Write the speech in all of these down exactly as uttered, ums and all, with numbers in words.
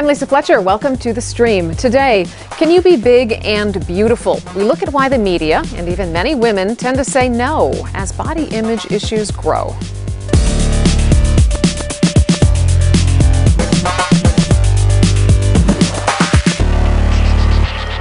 I'm Lisa Fletcher. Welcome to the stream. Today, can you be big and beautiful? We look at why the media and even many women tend to say no as body image issues grow.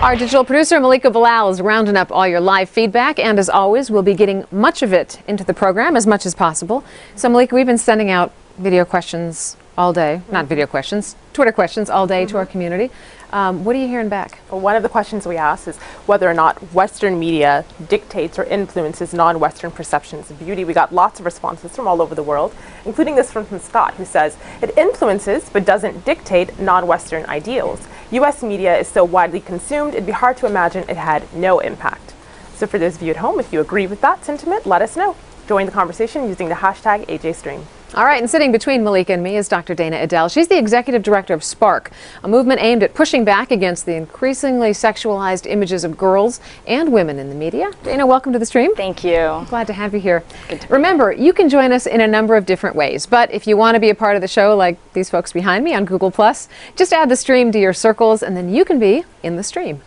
Our digital producer, Malika Bilal, is rounding up all your live feedback, and as always, we'll be getting much of it into the program, as much as possible. So, Malika, we've been sending out video questions all day, not video questions, Twitter questions all day to our community. Um, what are you hearing back? Well, one of the questions we asked is whether or not Western media dictates or influences non-Western perceptions of beauty. We got lots of responses from all over the world, including this one from Scott, who says, it influences but doesn't dictate non-Western ideals. U S media is so widely consumed, it'd be hard to imagine it had no impact. So for those of you at home, if you agree with that sentiment, let us know. Join the conversation using the hashtag A J Stream. All right, and sitting between Malika and me is Doctor Dana Adele. She's the executive director of SPARK, a movement aimed at pushing back against the increasingly sexualized images of girls and women in the media. Dana, welcome to the stream. Thank you. Glad to have you here. Remember, you can join us in a number of different ways, but if you want to be a part of the show like these folks behind me on Google Plus, just add the stream to your circles and then you can be in the stream.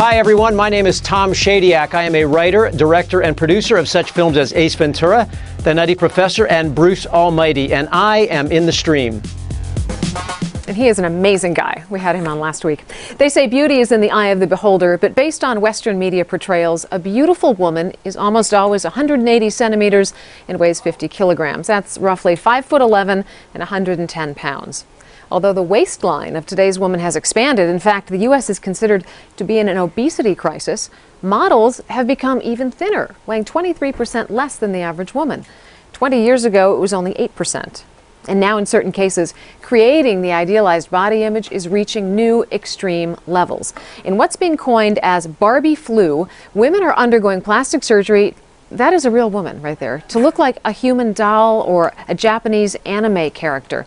Hi everyone, my name is Tom Shadyak. I am a writer, director, and producer of such films as Ace Ventura, The Nutty Professor, and Bruce Almighty, and I am in the stream. And he is an amazing guy. We had him on last week. They say beauty is in the eye of the beholder, but based on Western media portrayals, a beautiful woman is almost always one hundred eighty centimeters and weighs fifty kilograms. That's roughly five foot eleven and one hundred ten pounds. Although the waistline of today's woman has expanded, in fact, the U S is considered to be in an obesity crisis, models have become even thinner, weighing twenty-three percent less than the average woman. twenty years ago, it was only eight percent. And now, in certain cases, creating the idealized body image is reaching new extreme levels. In what's being coined as Barbie flu, women are undergoing plastic surgery. That is a real woman right there, to look like a human doll or a Japanese anime character.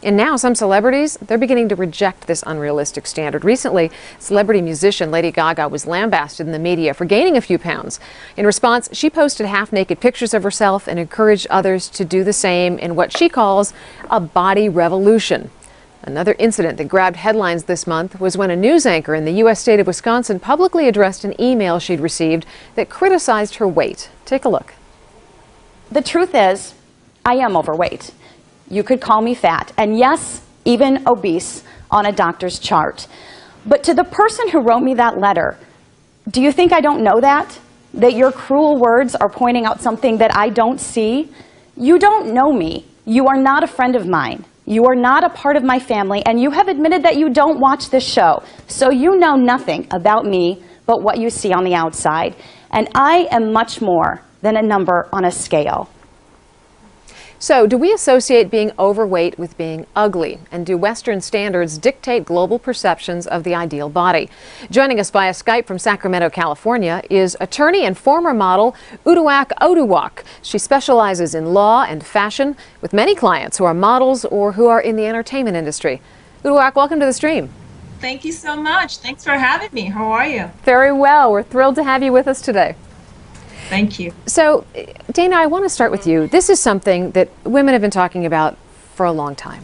And now some celebrities, they're beginning to reject this unrealistic standard. Recently, celebrity musician Lady Gaga was lambasted in the media for gaining a few pounds. In response, she posted half-naked pictures of herself and encouraged others to do the same in what she calls a body revolution. Another incident that grabbed headlines this month was when a news anchor in the U S state of Wisconsin publicly addressed an email she'd received that criticized her weight. Take a look. The truth is, I am overweight. You could call me fat, and yes, even obese on a doctor's chart. But to the person who wrote me that letter, do you think I don't know that? That your cruel words are pointing out something that I don't see? You don't know me. You are not a friend of mine. You are not a part of my family, and you have admitted that you don't watch this show. So you know nothing about me but what you see on the outside. And I am much more than a number on a scale. So, do we associate being overweight with being ugly? And do Western standards dictate global perceptions of the ideal body? Joining us via Skype from Sacramento, California, is attorney and former model Uduak Oduok. She specializes in law and fashion with many clients who are models or who are in the entertainment industry. Uduak, welcome to the stream. Thank you so much. Thanks for having me. How are you? Very well. We're thrilled to have you with us today. Thank you. So, Dana, I want to start with you. This is something that women have been talking about for a long time.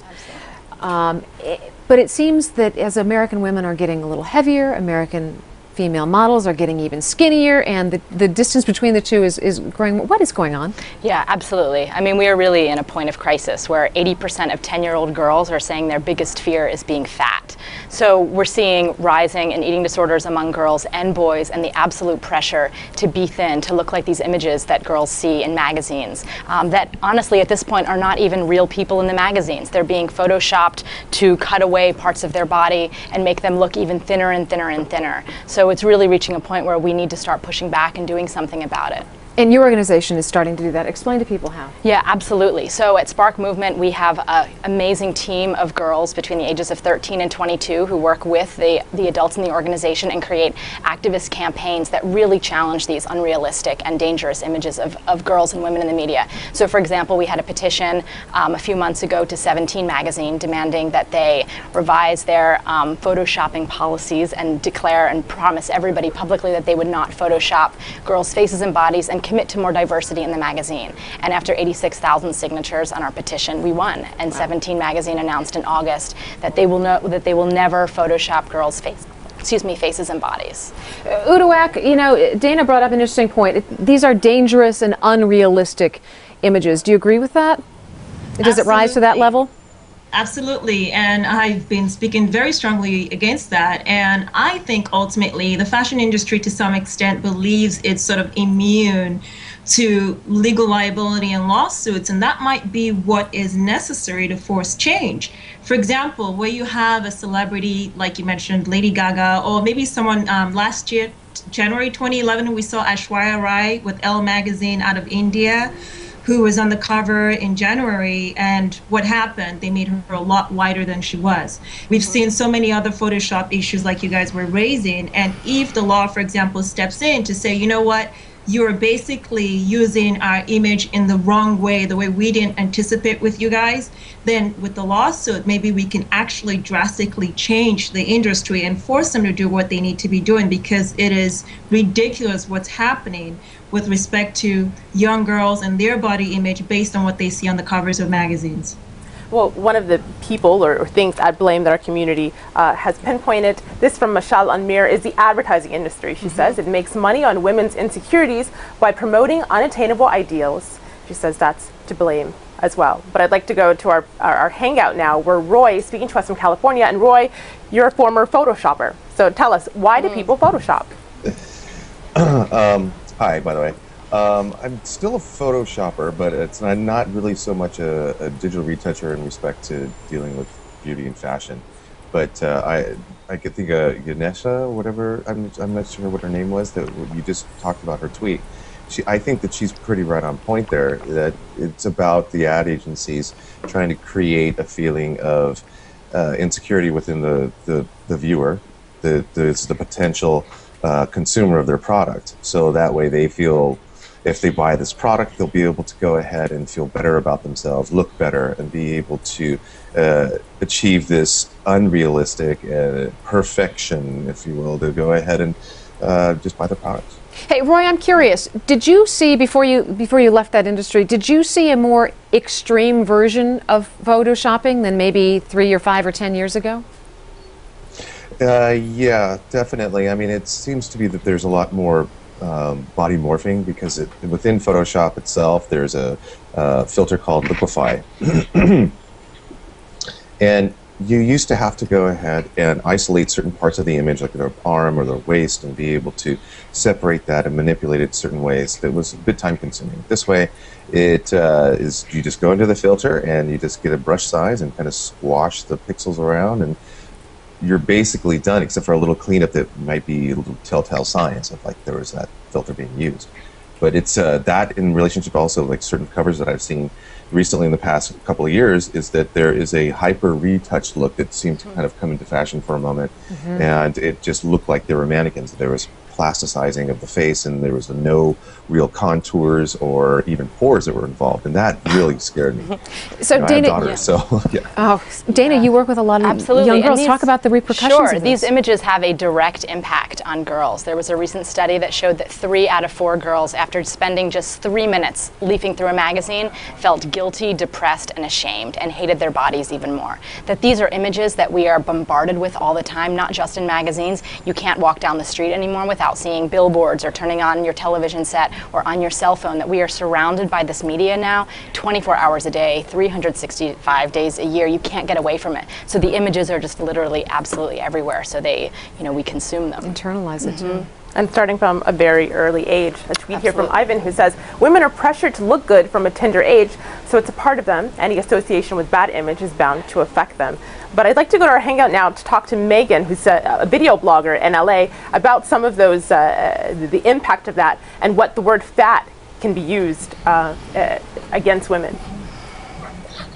Um, it, but it seems that as American women are getting a little heavier, American female models are getting even skinnier, and the, the distance between the two is, is growing. What is going on? Yeah, absolutely. I mean, we are really in a point of crisis where eighty percent of ten-year-old girls are saying their biggest fear is being fat. So we're seeing rising in eating disorders among girls and boys, and the absolute pressure to be thin, to look like these images that girls see in magazines um, that honestly at this point are not even real people in the magazines. They're being photoshopped to cut away parts of their body and make them look even thinner and thinner and thinner. So So it's really reaching a point where we need to start pushing back and doing something about it. And your organization is starting to do that. Explain to people how. Yeah, absolutely. So at SPARK Movement, we have an amazing team of girls between the ages of thirteen and twenty-two who work with the, the adults in the organization and create activist campaigns that really challenge these unrealistic and dangerous images of, of girls and women in the media. So, for example, we had a petition um, a few months ago to Seventeen magazine demanding that they revise their um, photoshopping policies and declare and promise everybody publicly that they would not photoshop girls' faces and bodies and commit to more diversity in the magazine. And after eighty-six thousand signatures on our petition, we won. And wow. seventeen Magazine announced in August that they will no, that they will never Photoshop girls' faces. Excuse me, faces and bodies. Uduak, you know, Dana brought up an interesting point. These are dangerous and unrealistic images. Do you agree with that? Does Absolutely. It rise to that level? Absolutely, and I've been speaking very strongly against that, and I think ultimately the fashion industry to some extent believes it's sort of immune to legal liability and lawsuits, and that might be what is necessary to force change. For example, where you have a celebrity, like you mentioned, Lady Gaga, or maybe someone um, last year, January twenty eleven, we saw Aishwarya Rai with Elle magazine out of India, who was on the cover in January, and what happened? They made her a lot wider than she was. We've seen so many other Photoshop issues like you guys were raising, and if the law, for example, steps in to say, you know what, you're basically using our image in the wrong way, the way we didn't anticipate with you guys, then with the lawsuit, maybe we can actually drastically change the industry and force them to do what they need to be doing, because it is ridiculous what's happening with respect to young girls and their body image based on what they see on the covers of magazines. Well, one of the people or, or things I blame that our community uh, has pinpointed, this from Michelle Anmir, is the advertising industry. She mm-hmm. says it makes money on women's insecurities by promoting unattainable ideals. She says that's to blame as well. But I'd like to go to our, our, our hangout now, where Roy is speaking to us from California. And Roy, you're a former Photoshopper. So tell us, why mm. do people Photoshop? um, hi, by the way. Um, I'm still a Photoshopper, but it's I'm not really so much a, a digital retoucher in respect to dealing with beauty and fashion. But uh, I I could think of Yanesha, whatever, I'm, I'm not sure what her name was, that you just talked about her tweet. She, I think that she's pretty right on point there, that it's about the ad agencies trying to create a feeling of uh, insecurity within the, the, the viewer, the, the, it's the potential uh, consumer of their product. So that way they feel, if they buy this product, they'll be able to go ahead and feel better about themselves, look better, and be able to uh, achieve this unrealistic uh, perfection, if you will, to go ahead and uh, just buy the product. Hey, Roy, I'm curious. Did you see, before you, before you left that industry, did you see a more extreme version of Photoshopping than maybe three or five or ten years ago? Uh, yeah, definitely. I mean, it seems to be that there's a lot more Um, body morphing, because it, within Photoshop itself there's a uh, filter called liquify. And you used to have to go ahead and isolate certain parts of the image, like their arm or their waist, and be able to separate that and manipulate it certain ways. That was a bit time consuming. This way it uh, is, you just go into the filter and you just get a brush size and kind of squash the pixels around, and you're basically done, except for a little cleanup that might be a little telltale signs of like there was that filter being used. But it's uh, that in relationship also, like certain covers that I've seen recently in the past couple of years, is that there is a hyper retouched look that seemed to kind of come into fashion for a moment, mm-hmm. and it just looked like there were mannequins. There was plasticizing of the face, and there was no real contours or even pores that were involved, and that really scared me. So, you know, Dana, I have daughters, yeah. so yeah. Oh, Dana, yeah. you work with a lot of Absolutely. young girls. These, talk about the repercussions. Sure, of these images have a direct impact on girls. There was a recent study that showed that three out of four girls, after spending just three minutes leafing through a magazine, felt guilty, depressed, and ashamed, and hated their bodies even more. That these are images that we are bombarded with all the time, not just in magazines. You can't walk down the street anymore without seeing billboards, or turning on your television set, or on your cell phone, that we are surrounded by this media now twenty-four hours a day, three hundred sixty-five days a year. You can't get away from it. So the images are just literally absolutely everywhere. So they, you know, we consume them. Internalize it mm-hmm. too. And starting from a very early age. A tweet Absolutely. here from Ivan, who says, women are pressured to look good from a tender age, so it's a part of them. Any association with bad image is bound to affect them. But I'd like to go to our hangout now to talk to Megan, who's a, a video blogger in L A, about some of those, uh, the impact of that, and what the word fat can be used uh, uh, against women.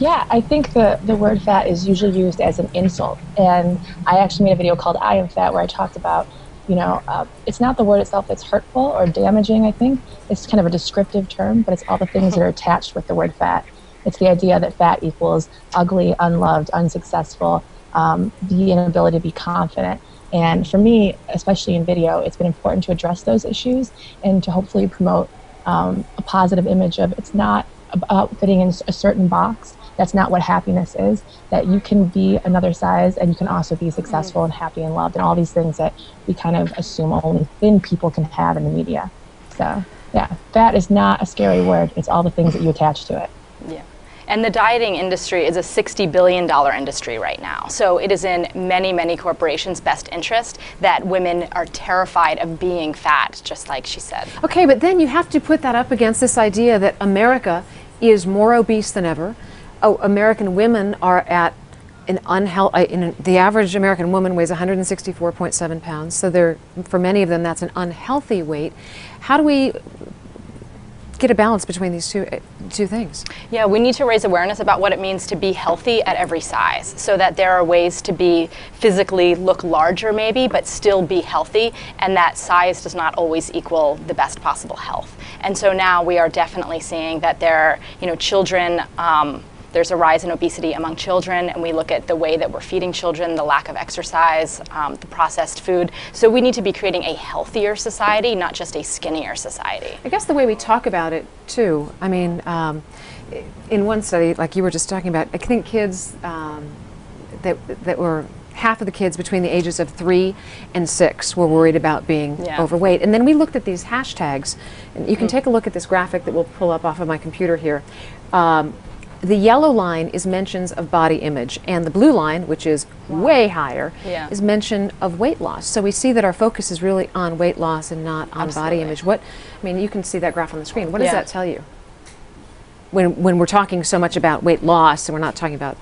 Yeah, I think the, the word fat is usually used as an insult. And I actually made a video called I Am Fat, where I talked about, you know, uh, it's not the word itself that's hurtful or damaging, I think. It's kind of a descriptive term, but it's all the things that are attached with the word fat. It's the idea that fat equals ugly, unloved, unsuccessful, um, the inability to be confident. And for me, especially in video, it's been important to address those issues and to hopefully promote um, a positive image of it's not about fitting in a certain box. That's not what happiness is, that you can be another size and you can also be successful and happy and loved and all these things that we kind of assume only thin people can have in the media. So, yeah, fat is not a scary word. It's all the things that you attach to it. Yeah. And the dieting industry is a sixty billion dollar industry right now. So it is in many, many corporations' best interest that women are terrified of being fat, just like she said. Okay, but then you have to put that up against this idea that America is more obese than ever. Oh, American women are at an unhealthy, uh, the average American woman weighs one hundred sixty-four point seven pounds, so they're, for many of them, that's an unhealthy weight. How do we get a balance between these two, uh, two things? Yeah, we need to raise awareness about what it means to be healthy at every size, so that there are ways to be physically look larger maybe, but still be healthy, and that size does not always equal the best possible health. And so now we are definitely seeing that there are, you know, children, um, there's a rise in obesity among children, and we look at the way that we're feeding children, the lack of exercise, um, the processed food. So we need to be creating a healthier society, not just a skinnier society. I guess the way we talk about it, too, I mean, um, in one study, like you were just talking about, I think kids um, that, that were, half of the kids between the ages of three and six were worried about being yeah. overweight. And then we looked at these hashtags, and you can mm-hmm. take a look at this graphic that we'll pull up off of my computer here. Um, The yellow line is mentions of body image, and the blue line, which is wow. way higher, yeah. is mention of weight loss. So we see that our focus is really on weight loss and not on Absolutely. body image. What, I mean, you can see that graph on the screen. What yeah. does that tell you? When, when we're talking so much about weight loss and we're not talking about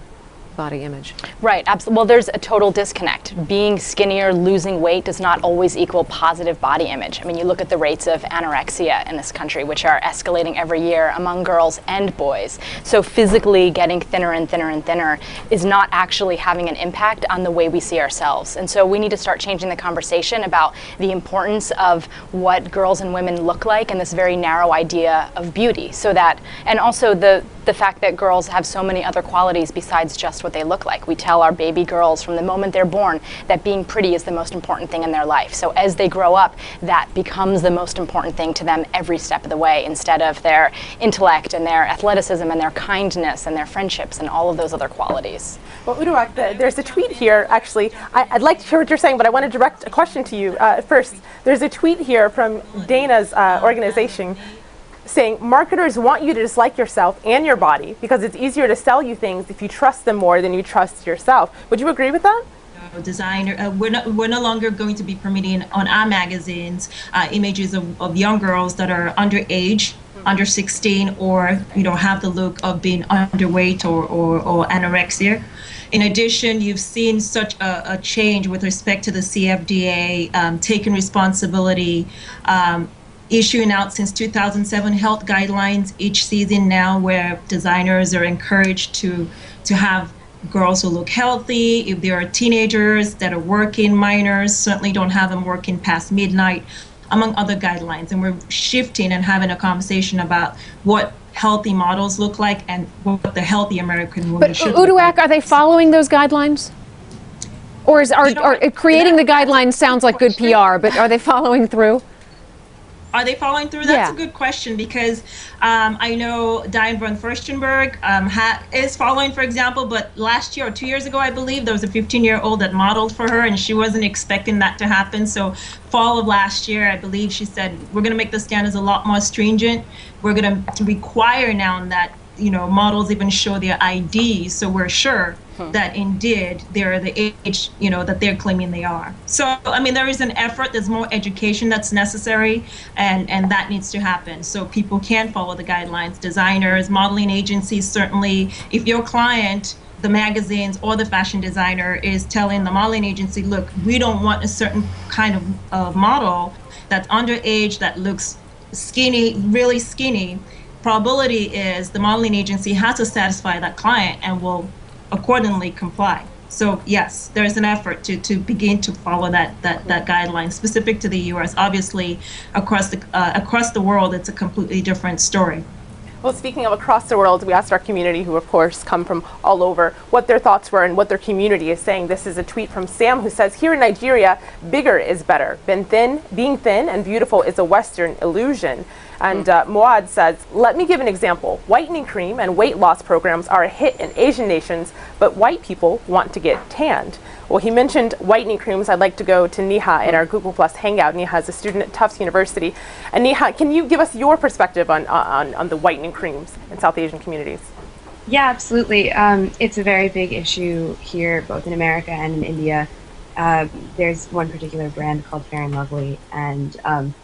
body image. Right, absolutely. Well, there's a total disconnect. Being skinnier, losing weight does not always equal positive body image. I mean, you look at the rates of anorexia in this country, which are escalating every year among girls and boys. So physically getting thinner and thinner and thinner is not actually having an impact on the way we see ourselves. And so we need to start changing the conversation about the importance of what girls and women look like and this very narrow idea of beauty. So that, and also the, the fact that girls have so many other qualities besides just what they look like. We tell our baby girls from the moment they're born that being pretty is the most important thing in their life. So as they grow up, that becomes the most important thing to them every step of the way, instead of their intellect and their athleticism and their kindness and their friendships and all of those other qualities. Well, Uduak, the, there's a tweet here, actually. I, I'd like to hear what you're saying, but I want to direct a question to you uh, first. There's a tweet here from Dana's uh, organization, saying marketers want you to dislike yourself and your body because it's easier to sell you things if you trust them more than you trust yourself. Would you agree with that? Designer, uh, we're, no, we're no longer going to be permitting on our magazines uh, images of, of young girls that are underage, mm-hmm. under sixteen, or you know have the look of being underweight or, or, or anorexia. In addition, you've seen such a, a change with respect to the C F D A um, taking responsibility. Um, issuing out since two thousand seven health guidelines each season now, where designers are encouraged to to have girls who look healthy. If there are teenagers that are working, minors, certainly don't have them working past midnight, among other guidelines. And we're shifting and having a conversation about what healthy models look like and what the healthy American woman should look like. Uduak, are they following those guidelines? Or is are, are creating the guidelines sounds like good P R, but are they following through? Are they following through? That's yeah. a good question, because um, I know Diane von Furstenberg um, ha is following, for example, but last year or two years ago, I believe, there was a fifteen-year-old that modeled for her, and she wasn't expecting that to happen. So fall of last year, I believe she said, we're going to make the standards a lot more stringent. We're going to require now that you know models even show their I Ds, so we're sure hmm. that indeed they're the age you know that they're claiming they are. So I mean, there is an effort, there's more education that's necessary, and and that needs to happen so people can follow the guidelines. Designers, modeling agencies, certainly if your client, the magazines or the fashion designer, is telling the modeling agency, look, we don't want a certain kind of uh, model that's underage, that looks skinny, really skinny, probability is the modeling agency has to satisfy that client and will accordingly comply. So yes, there is an effort to, to begin to follow that, that, that guideline specific to the U S. Obviously, across the, uh, across the world, it's a completely different story. Well, speaking of across the world, we asked our community, who of course come from all over, what their thoughts were and what their community is saying. This is a tweet from Sam, who says, here in Nigeria, bigger is better. Been thin, being thin and beautiful is a Western illusion. And uh, Moad says, let me give an example. Whitening cream and weight loss programs are a hit in Asian nations, but white people want to get tanned. Well, he mentioned whitening creams. I'd like to go to Niha in our Google Plus Hangout. Niha is a student at Tufts University. And Niha, can you give us your perspective on, on, on the whitening creams in South Asian communities? Yeah, absolutely. Um, it's a very big issue here, both in America and in India. Uh, there's one particular brand called Fair and Lovely, and um,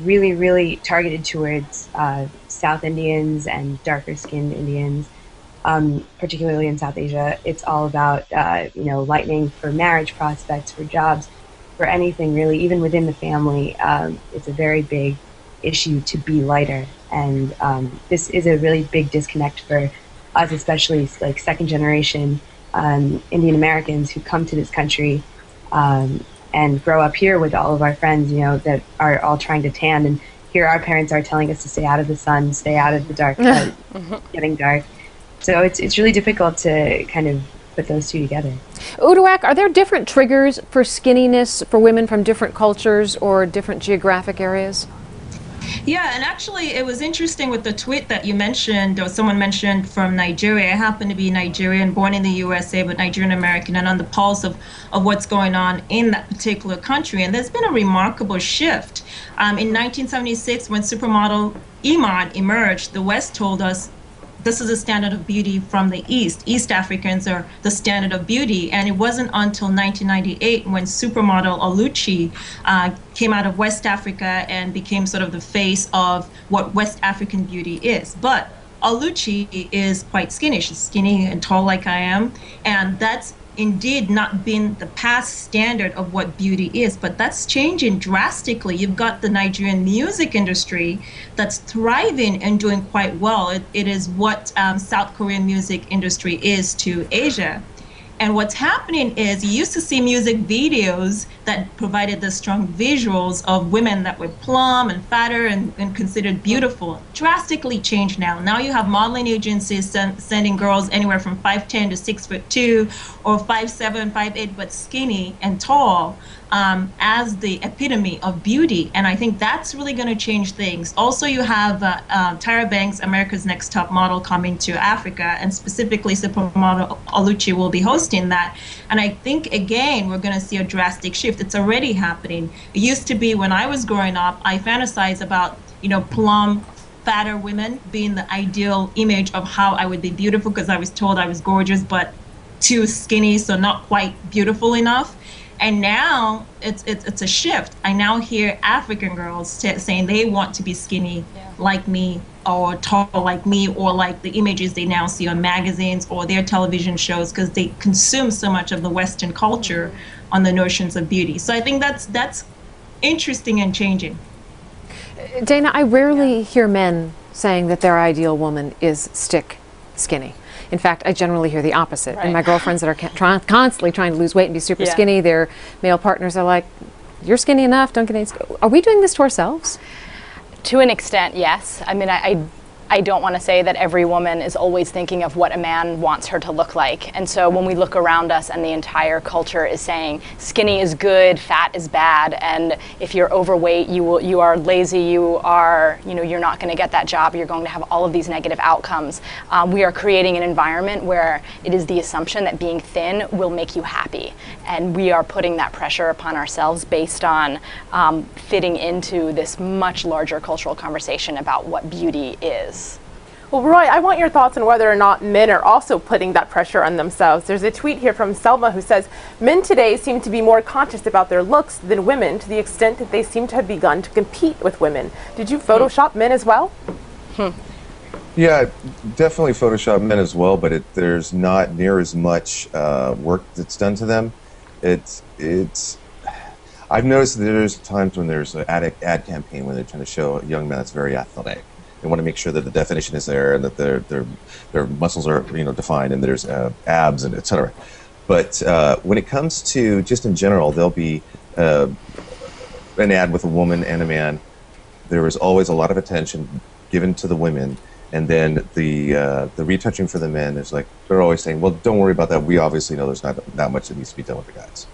really, really targeted towards uh, South Indians and darker-skinned Indians, um, particularly in South Asia. It's all about, uh, you know, lightening for marriage prospects, for jobs, for anything really, even within the family. Um, it's a very big issue to be lighter, and um, this is a really big disconnect for us, especially like second-generation um, Indian Americans who come to this country um, and grow up here with all of our friends, you know, that are all trying to tan, and here our parents are telling us to stay out of the sun, stay out of the dark, mm-hmm. getting dark. So it's it's really difficult to kind of put those two together. Uduak, are there different triggers for skinniness for women from different cultures or different geographic areas? Yeah, and actually it was interesting with the tweet that you mentioned, or someone mentioned from Nigeria. I happen to be Nigerian, born in the U S A, but Nigerian-American, and on the pulse of, of what's going on in that particular country. And there's been a remarkable shift. Um, in nineteen seventy-six, when supermodel Iman emerged, the West told us, this is a standard of beauty from the East. East Africans are the standard of beauty. And it wasn't until nineteen ninety-eight when supermodel Oluchi uh, came out of West Africa and became sort of the face of what West African beauty is. But Oluchi is quite skinny. She's skinny and tall like I am. And that's indeed not been the past standard of what beauty is, but that's changing drastically. You've got the Nigerian music industry that's thriving and doing quite well. It, it is what um, South Korean music industry is to Asia. And what's happening is you used to see music videos that provided the strong visuals of women that were plump and fatter and, and considered beautiful. Drastically changed now. Now you have modeling agencies send, sending girls anywhere from five ten to six foot two or five seven, five eight, but skinny and tall um, as the epitome of beauty. And I think that's really going to change things. Also, you have uh, uh, Tyra Banks, America's Next Top Model, coming to Africa, and specifically supermodel Oluchi will be hosting in that. And I think, again, we're going to see a drastic shift. It's already happening. It used to be when I was growing up, I fantasized about, you know, plump, fatter women being the ideal image of how I would be beautiful, because I was told I was gorgeous, but too skinny, so not quite beautiful enough. And now it's, it's, it's a shift. I now hear African girls saying they want to be skinny yeah. like me, or tall like me, or like the images they now see on magazines or their television shows, because they consume so much of the Western culture on the notions of beauty. So I think that's that's interesting and changing. Dana, I rarely yeah. hear men saying that their ideal woman is stick skinny. In fact, I generally hear the opposite. Right. And my girlfriends that are try constantly trying to lose weight and be super yeah. skinny, their male partners are like, you're skinny enough, don't get any... Are we doing this to ourselves? To an extent, yes. I mean, I, I, I don't want to say that every woman is always thinking of what a man wants her to look like. And so when we look around us and the entire culture is saying skinny is good, fat is bad, and if you're overweight, you will, you are lazy, you are, you know, you're not going to get that job, you're going to have all of these negative outcomes. Um, we are creating an environment where it is the assumption that being thin will make you happy. And we are putting that pressure upon ourselves based on um, fitting into this much larger cultural conversation about what beauty is. Well, Roy, I want your thoughts on whether or not men are also putting that pressure on themselves. There's a tweet here from Selma who says, men today seem to be more conscious about their looks than women, to the extent that they seem to have begun to compete with women. Did you Photoshop hmm. men as well? Hmm. Yeah, definitely Photoshop men as well, but it, there's not near as much uh, work that's done to them. It's, it's, I've noticed that there's times when there's an ad, ad campaign when they're trying to show a young man that's very athletic. They want to make sure that the definition is there and that their, their, their muscles are, you know, defined, and there's uh, abs and et cetera. But uh, when it comes to just in general, there'll be uh, an ad with a woman and a man. There is always a lot of attention given to the women. And then the uh, the retouching for the men is like, they're always saying, well, don't worry about that. We obviously know there's not that much that needs to be done with the guys.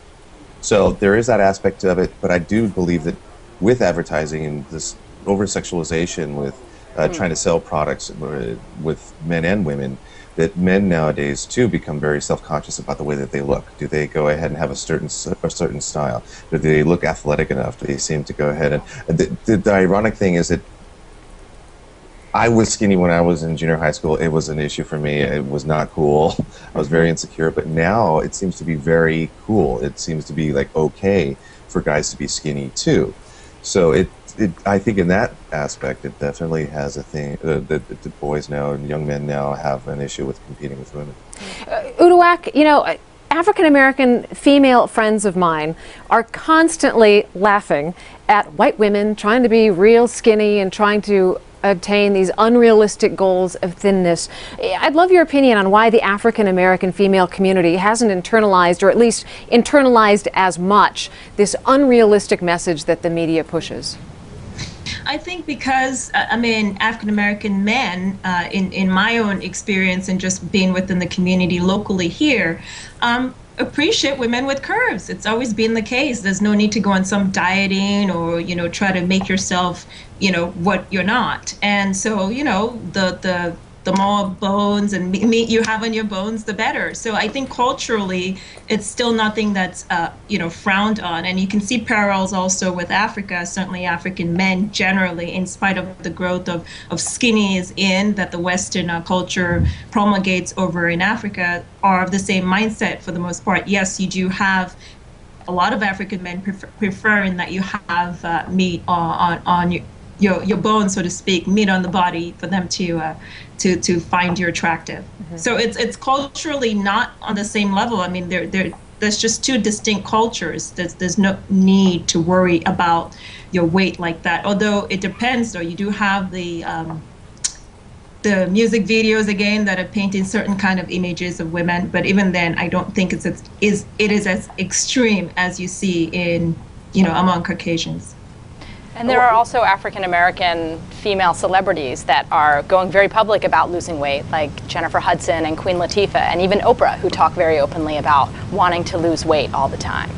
So there is that aspect of it, but I do believe that with advertising and this over-sexualization with uh, mm. trying to sell products with men and women, that men nowadays, too, become very self-conscious about the way that they look. Do they go ahead and have a certain a certain style? Do they look athletic enough? Do they seem to go ahead and... The, the, the ironic thing is that I was skinny when I was in junior high school. It was an issue for me. It was not cool. I was very insecure. But now it seems to be very cool. It seems to be, like, okay for guys to be skinny, too. So it... It, I think in that aspect, it definitely has a thing uh, that, that the boys now and young men now have an issue with competing with women. Uh, Uduak, you know, African-American female friends of mine are constantly laughing at white women trying to be real skinny and trying to obtain these unrealistic goals of thinness. I'd love your opinion on why the African-American female community hasn't internalized, or at least internalized as much, this unrealistic message that the media pushes. I think because, I mean, African-American men, uh, in, in my own experience and just being within the community locally here, um, appreciate women with curves. It's always been the case. There's no need to go on some dieting or, you know, try to make yourself, you know, what you're not. And so, you know, the, the, the more bones and meat you have on your bones, the better. So I think culturally, it's still nothing that's, uh, you know, frowned on. And you can see parallels also with Africa, certainly African men generally, in spite of the growth of, of skinny is in that the Western uh, culture promulgates over in Africa, are of the same mindset for the most part. Yes, you do have a lot of African men prefer preferring that you have uh, meat on, on, on your Your, your bones, so to speak, meat on the body for them to uh, to to find you attractive. Mm-hmm. So it's it's culturally not on the same level. I mean, there there there's just two distinct cultures. There's there's no need to worry about your weight like that. Although it depends, though. You do have the um, the music videos again that are painting certain kind of images of women. But even then, I don't think it's as, is it is as extreme as you see in you know among Caucasians. And there are also African-American female celebrities that are going very public about losing weight, like Jennifer Hudson and Queen Latifah, and even Oprah, who talk very openly about wanting to lose weight all the time.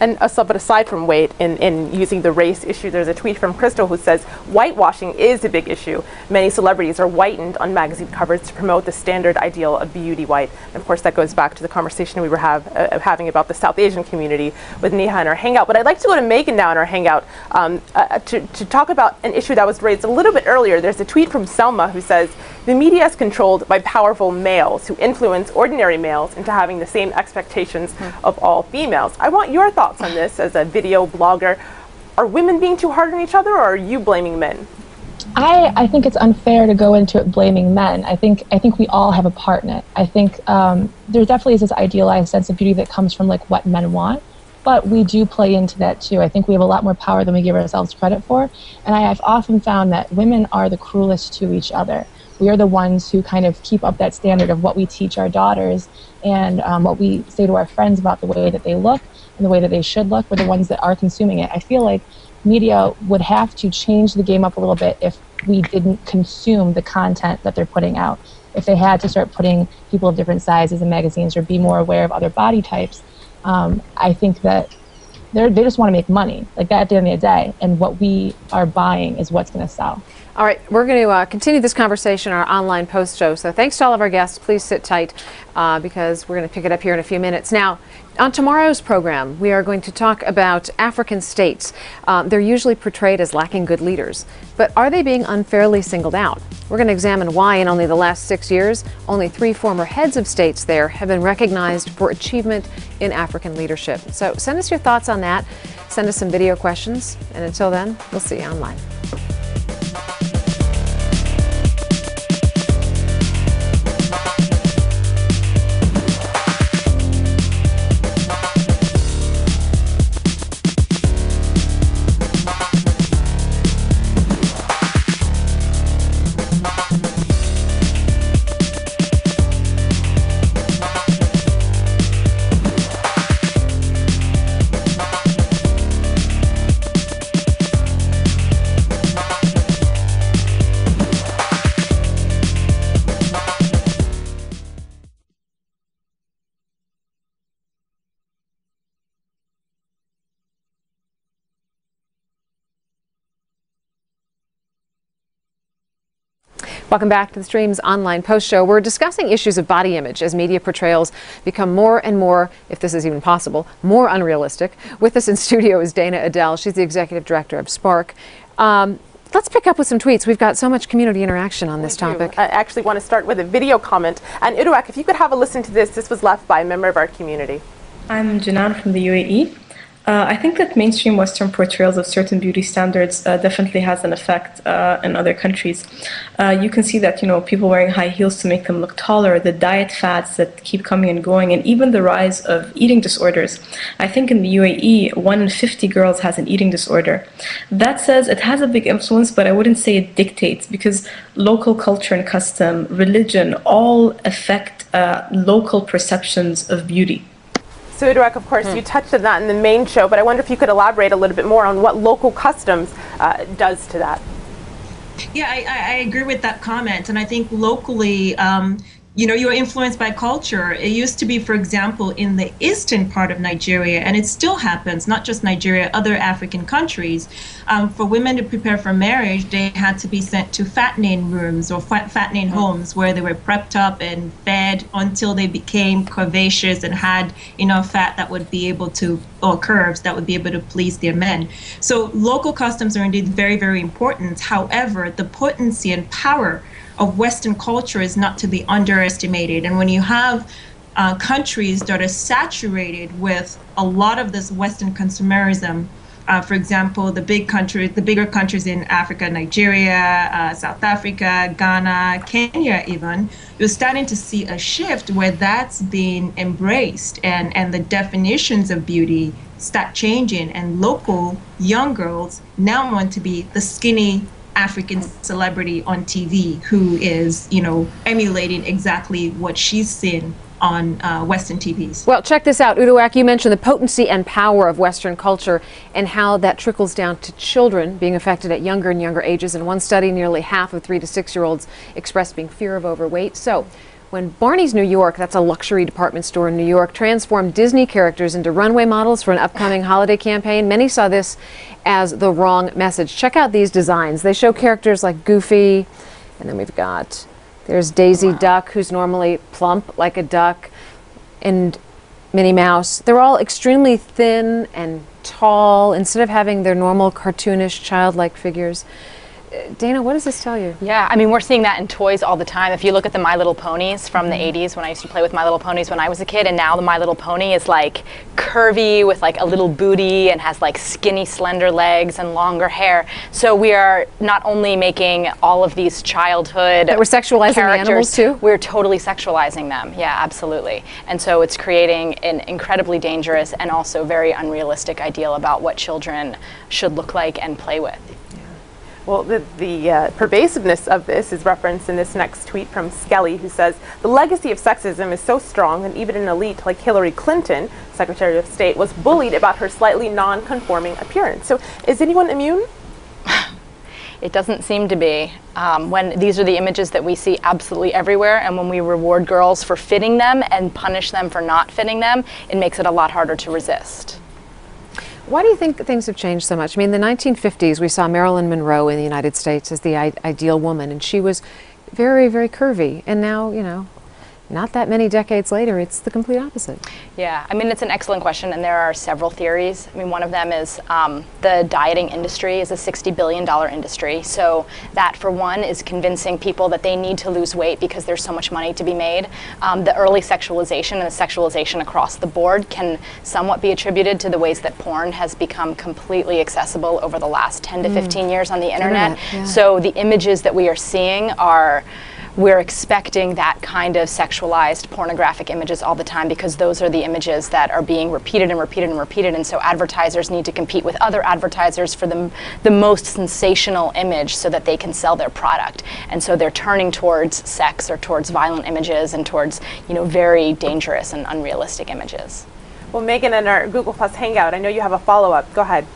And uh, so, but aside from weight, in, in using the race issue, there's a tweet from Crystal who says, whitewashing is a big issue. Many celebrities are whitened on magazine covers to promote the standard ideal of beauty white. And of course, that goes back to the conversation we were have, uh, having about the South Asian community with Niha in our hangout. But I'd like to go to Megan now in our hangout um, uh, to, to talk about an issue that was raised a little bit earlier. There's a tweet from Selma who says, the media is controlled by powerful males who influence ordinary males into having the same expectations mm-hmm. of all females. I want your thoughts on this as a video blogger. Are women being too hard on each other, or are you blaming men? I, I think it's unfair to go into it blaming men. I think I think we all have a part in it. I think um, there definitely is this idealized sense of beauty that comes from like what men want, but we do play into that too. I think we have a lot more power than we give ourselves credit for, and I have often found that women are the cruelest to each other. We are the ones who kind of keep up that standard of what we teach our daughters and um, what we say to our friends about the way that they look and the way that they should look. We're the ones that are consuming it. I feel like media would have to change the game up a little bit if we didn't consume the content that they're putting out. If they had to start putting people of different sizes in magazines or be more aware of other body types, um, I think that they're, they just want to make money, like that at the end of the day, and what we are buying is what's going to sell. All right, we're going to uh, continue this conversation on our online post show, so thanks to all of our guests. Please sit tight uh, because we're going to pick it up here in a few minutes. Now, on tomorrow's program, we are going to talk about African states. Um, they're usually portrayed as lacking good leaders, but are they being unfairly singled out? We're going to examine why in only the last six years, only three former heads of states there have been recognized for achievement in African leadership. So send us your thoughts on that. Send us some video questions. And until then, we'll see you online. Welcome back to the Stream's online post show. We're discussing issues of body image as media portrayals become more and more, if this is even possible, more unrealistic. With us in studio is Dana Adele. She's the executive director of SPARK. Um, Let's pick up with some tweets. We've got so much community interaction on this topic. I actually want to start with a video comment. And Uduak, if you could have a listen to this. This was left by a member of our community. I'm Janan from the U A E. Uh, I think that mainstream Western portrayals of certain beauty standards uh, definitely has an effect uh, in other countries. Uh, you can see that, you know, people wearing high heels to make them look taller, the diet fads that keep coming and going, and even the rise of eating disorders. I think in the U A E, one in fifty girls has an eating disorder. That says it has a big influence, but I wouldn't say it dictates, because local culture and custom, religion, all affect uh, local perceptions of beauty. So Uduak, of course, hmm. you touched on that in the main show, but I wonder if you could elaborate a little bit more on what local customs uh, does to that. Yeah, I, I agree with that comment, and I think locally, um, you know, you're influenced by culture. It used to be, for example, in the eastern part of Nigeria, and it still happens, not just Nigeria, other African countries, um, for women to prepare for marriage, they had to be sent to fattening rooms or fat fattening homes where they were prepped up and fed until they became curvaceous and had enough fat that would be able to, or curves that would be able to please their men. So local customs are indeed very, very important. However, the potency and power of Western culture is not to be underestimated. And when you have uh, countries that are saturated with a lot of this Western consumerism, uh, for example, the big countries, the bigger countries in Africa, Nigeria, uh, South Africa, Ghana, Kenya even, you're starting to see a shift where that's being embraced, and, and the definitions of beauty start changing, and local young girls now want to be the skinny African celebrity on T V who is, you know, emulating exactly what she's seen on uh, Western T Vs. Well, check this out, Uduak. You mentioned the potency and power of Western culture and how that trickles down to children being affected at younger and younger ages. In one study, nearly half of three to six-year-olds expressed being fear of overweight. So when Barney's New York, that's a luxury department store in New York, transformed Disney characters into runway models for an upcoming holiday campaign, many saw this as the wrong message. Check out these designs. They show characters like Goofy, and then we've got, there's Daisy wow. Duck, who's normally plump like a duck, and Minnie Mouse. They're all extremely thin and tall, instead of having their normal cartoonish childlike figures. Dana, what does this tell you? Yeah, I mean, we're seeing that in toys all the time. If you look at the My Little Ponies from the eighties, when I used to play with My Little Ponies when I was a kid, and now the My Little Pony is like curvy with like a little booty and has like skinny, slender legs and longer hair. So we are not only making all of these childhood that we're sexualizing characters, the animals too? We're totally sexualizing them. Yeah, absolutely. And so it's creating an incredibly dangerous and also very unrealistic ideal about what children should look like and play with. Well, the, the uh, pervasiveness of this is referenced in this next tweet from Skelly, who says, the legacy of sexism is so strong that even an elite like Hillary Clinton, Secretary of State, was bullied about her slightly non-conforming appearance. So is anyone immune? It doesn't seem to be. Um, when these are the images that we see absolutely everywhere, and when we reward girls for fitting them and punish them for not fitting them, it makes it a lot harder to resist. Why do you think things have changed so much? I mean, in the nineteen fifties, we saw Marilyn Monroe in the United States as the ideal woman, and she was very, very curvy. And now, you know, not that many decades later, it's the complete opposite. Yeah, I mean, it's an excellent question, and there are several theories. I mean, one of them is um, the dieting industry is a sixty billion dollar industry. So that, for one, is convincing people that they need to lose weight because there's so much money to be made. Um, the early sexualization and the sexualization across the board can somewhat be attributed to the ways that porn has become completely accessible over the last ten to fifteen mm. years on the internet. internet yeah. So the images that we are seeing are, we're expecting that kind of sexualized pornographic images all the time because those are the images that are being repeated and repeated and repeated, and so advertisers need to compete with other advertisers for the, the most sensational image so that they can sell their product. And so they're turning towards sex or towards violent images and towards, you know, very dangerous and unrealistic images. Well, Megan, in our Google Plus Hangout, I know you have a follow-up. Go ahead.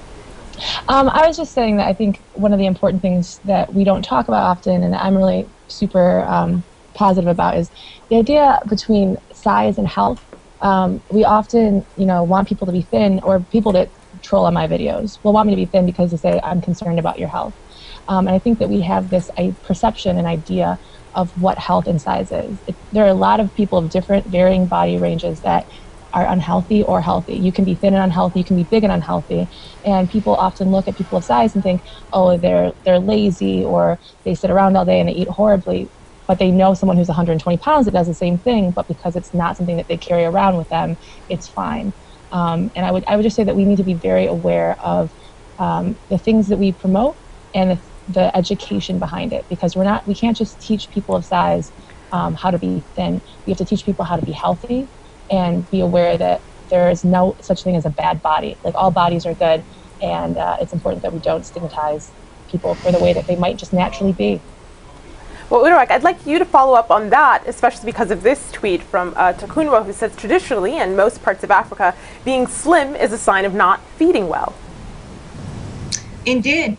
Um, I was just saying that I think one of the important things that we don't talk about often, and I'm really super um, positive about, is the idea between size and health. Um, we often, you know, want people to be thin, or people to troll on my videos will want me to be thin because they say I'm concerned about your health. Um, and I think that we have this uh, perception and idea of what health and size is. It, there are a lot of people of different varying body ranges that are unhealthy or healthy. You can be thin and unhealthy, you can be big and unhealthy. And people often look at people of size and think, oh, they're they're lazy, or they sit around all day and they eat horribly. But they know someone who's one hundred twenty pounds that does the same thing, but because it's not something that they carry around with them, it's fine. Um, and I would I would just say that we need to be very aware of um, the things that we promote and the, the education behind it, because we're not we can't just teach people of size um, how to be thin. We have to teach people how to be healthy and be aware that there is no such thing as a bad body. Like, all bodies are good, and uh, it's important that we don't stigmatize people for the way that they might just naturally be. Well, Uduak, I'd like you to follow up on that, especially because of this tweet from uh, Takunwa, who says, traditionally, in most parts of Africa, being slim is a sign of not feeding well. Indeed.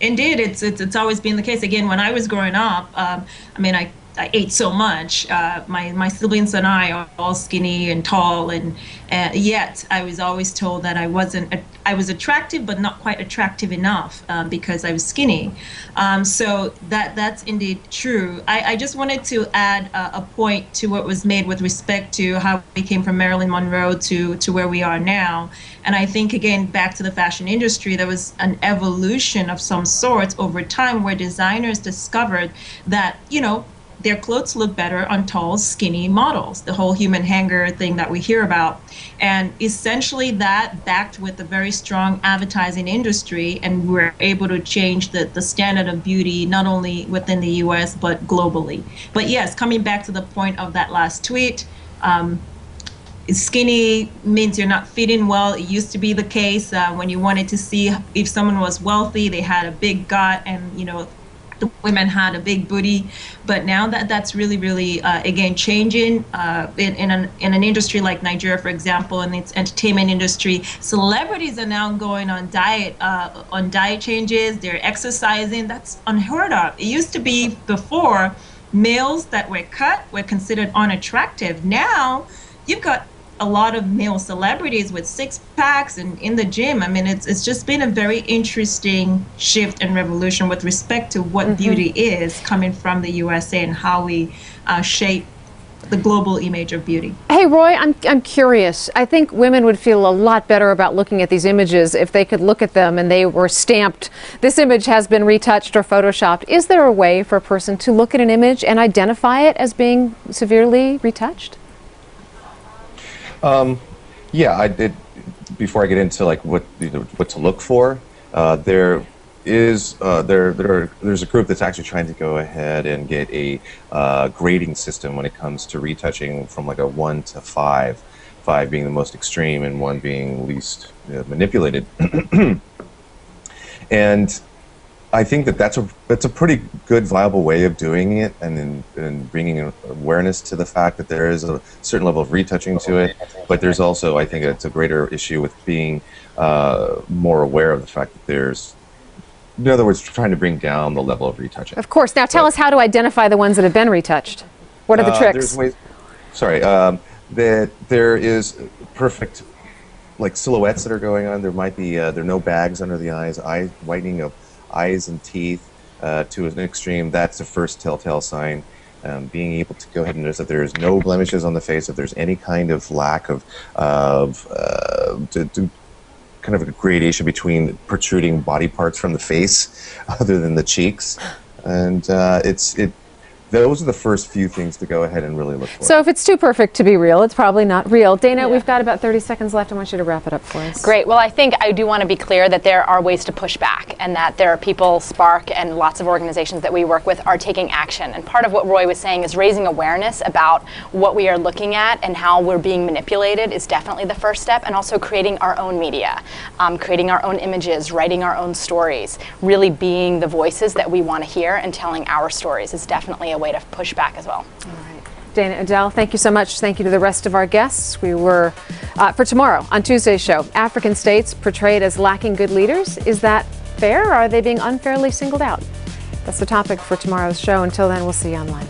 Indeed, it's, it's, it's always been the case. Again, when I was growing up, um, I mean, I I ate so much. Uh, my, my siblings and I are all skinny and tall, and uh, yet I was always told that I wasn't, I was attractive, but not quite attractive enough um, because I was skinny. Um, so that that's indeed true. I, I just wanted to add uh, a point to what was made with respect to how we came from Marilyn Monroe to, to where we are now. And I think, again, back to the fashion industry, there was an evolution of some sort over time where designers discovered that, you know, their clothes look better on tall, skinny models, the whole human hanger thing that we hear about. And essentially that backed with a very strong advertising industry, and we're able to change the, the standard of beauty, not only within the U S, but globally. But yes, coming back to the point of that last tweet, um, skinny means you're not fitting well. It used to be the case uh, when you wanted to see if someone was wealthy, they had a big gut, and, you know, the women had a big booty. But now that that's really, really, uh, again, changing uh, in, in, an, in an industry like Nigeria, for example, in its entertainment industry. Celebrities are now going on diet, uh, on diet changes. They're exercising. That's unheard of. It used to be before, males that were cut were considered unattractive. Now you've got a lot of male celebrities with six packs and in the gym. I mean, it's it's just been a very interesting shift and revolution with respect to what mm-hmm. beauty is coming from the U S A and how we uh, shape the global image of beauty. Hey, Roy, I'm, I'm curious. I think women would feel a lot better about looking at these images if they could look at them and they were stamped, this image has been retouched or photoshopped. Is there a way for a person to look at an image and identify it as being severely retouched? Um, yeah, I did. Before I get into like what what to look for, uh, there is uh, there there are, there's a group that's actually trying to go ahead and get a uh, grading system when it comes to retouching from like a one to five, five being the most extreme and one being least uh, manipulated. And I think that that's a that's a pretty good viable way of doing it, and in, in bringing awareness to the fact that there is a certain level of retouching to it. But there's also, I think, it's a greater issue with being uh, more aware of the fact that there's, in other words, trying to bring down the level of retouching. Of course. Now, tell but, us how to identify the ones that have been retouched. What are the uh, tricks? There's ways, sorry, um, that there is perfect like silhouettes that are going on. There might be uh, there are no bags under the eyes, eye whitening of eyes and teeth uh, to an extreme. That's the first telltale sign. Um, being able to go ahead and notice that there's no blemishes on the face, if there's any kind of lack of, of uh, to, to kind of a gradation between protruding body parts from the face other than the cheeks. And uh, it's it. Those are the first few things to go ahead and really look for. So if it's too perfect to be real, it's probably not real. Dana, yeah. We've got about thirty seconds left. I want you to wrap it up for us. Great. Well, I think I do want to be clear that there are ways to push back, and that there are people, SPARK, and lots of organizations that we work with are taking action. And part of what Roy was saying is raising awareness about what we are looking at and how we're being manipulated is definitely the first step, and also creating our own media, um, creating our own images, writing our own stories, really being the voices that we want to hear and telling our stories is definitely a way to push back as well. All right. Dana Adele, thank you so much. Thank you to the rest of our guests. We were, uh, for tomorrow, on Tuesday's show, African states portrayed as lacking good leaders. Is that fair, or are they being unfairly singled out? That's the topic for tomorrow's show. Until then, we'll see you online.